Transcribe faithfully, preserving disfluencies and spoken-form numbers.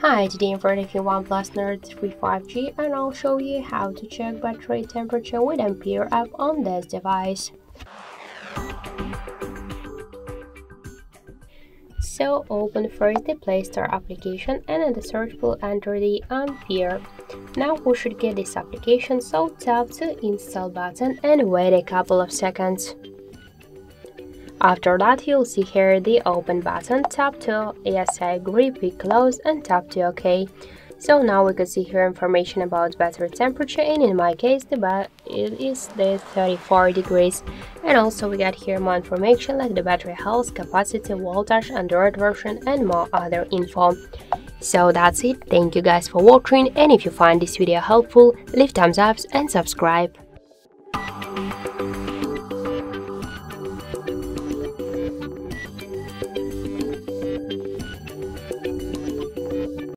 Hi, today I'm reviewing OnePlus Nord three five G and I'll show you how to check battery temperature with Ampere app on this device. So open first the Play Store application and in the search will enter the Ampere. Now we should get this application, so tap the install button and wait a couple of seconds. After that, you'll see here the open button, tap to yes I agree, we close and tap to OK. So now we can see here information about battery temperature, and in my case the bat it is the thirty-four degrees. And also we got here more information like the battery health, capacity, voltage, Android version and more other info. So that's it, thank you guys for watching, and if you find this video helpful, leave thumbs up and subscribe.